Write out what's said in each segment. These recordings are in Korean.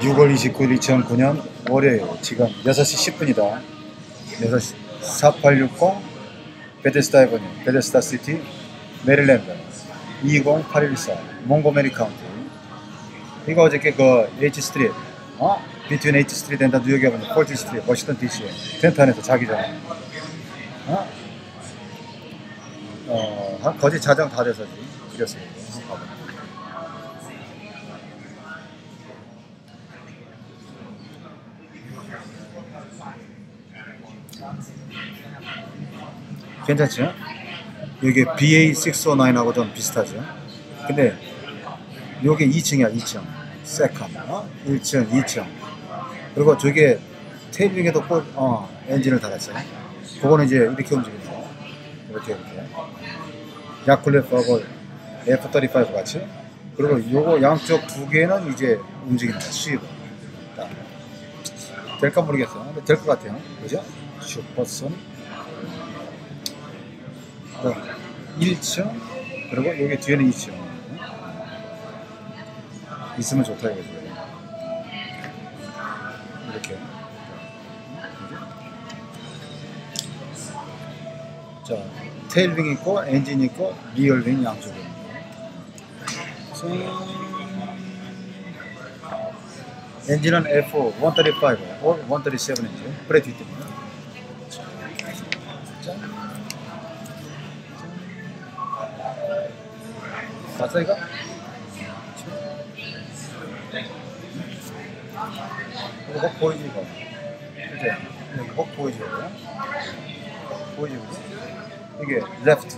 6월 29일 2009년 월요일 지금 6시 10분이다. 6시 4860 베데스다 에버뉴, 베데스다 시티, 메릴랜드 20814 몽고메리 카운티. 이거 어저께 그 H 스트릿, 비트윈 H 스트릿 앤 뉴욕에 가면 폴트 스트릿, 워싱턴 DC 텐트 안에서 자기 전에 거짓 자정 다 돼서 그렸어요. 괜찮죠? 여기 BA609하고 좀 비슷하죠? 근데 요게 2층이야, 2층. 세컨, 1층, 2층. 그리고 저게 테이블에도 엔진을 달았어요. 그거는 이제 이렇게 움직이는 거. 이렇게. 야쿨레프하고 F-35 같이. 그리고 요거 양쪽 두 개는 이제 움직이는 거야, 수입을. 될까 모르겠어. 근데 될 것 같아요. 그죠? 슈퍼소닉. 1층 그리고 여기 뒤에는 2층 있으면 좋다 이거죠. 이렇게 자 테일윙 있고 엔진 있고 리얼윙 양쪽에 엔진은 F-135 or 137 엔진 브레이크 있답니다. 봤어 이거? 이거 보이지 이거? 그치? 이거 보이지 이거? 보이지 이거? 이게 레프트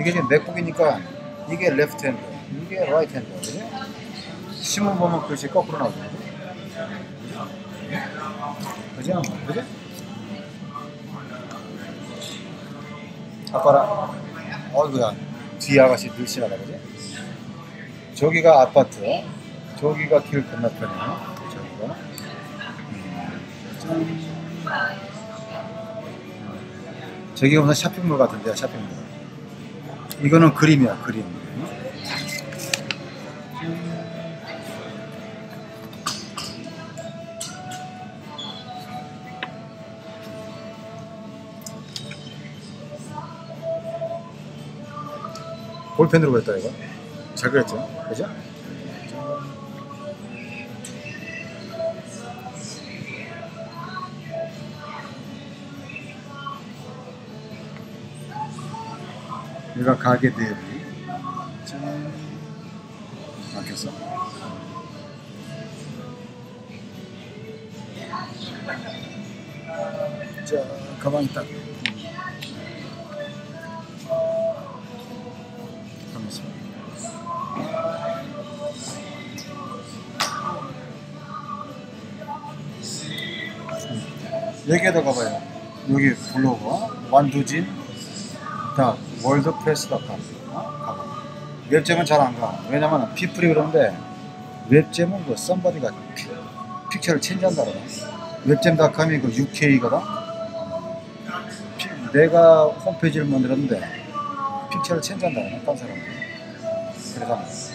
이게 지금 맥북이니까 이게 레프트 핸드 이게 라이트 핸드 그치? 신문 보면 글씨 거꾸로 나오죠 그치? 그치? 아빠라 어이구야 뒤 아가씨 늘 지나가 그지? 저기가 아파트, 저기가 길 건너편이에요. 저기가. 저기 무슨 쇼핑몰 같은데요, 쇼핑몰. 이거는 그림이야, 그림. 볼펜으로 그렸다 이거 잘 그렸죠? 그죠? 이거 가게 대비 짠 막혔어 자 가만히 있다 여기에다 가봐요. 여기 블로그 완두진 다 월드프레스.com 웹잼은 잘 안 가. 왜냐면 피플이 그러는데 웹잼은 그 썸바디가 픽처를 체인지한다 그러나 웹잼.com이 그 UK거든. 내가 홈페이지를 만들었는데 픽처를 체인지한다 그러나 딴 사람. 그래서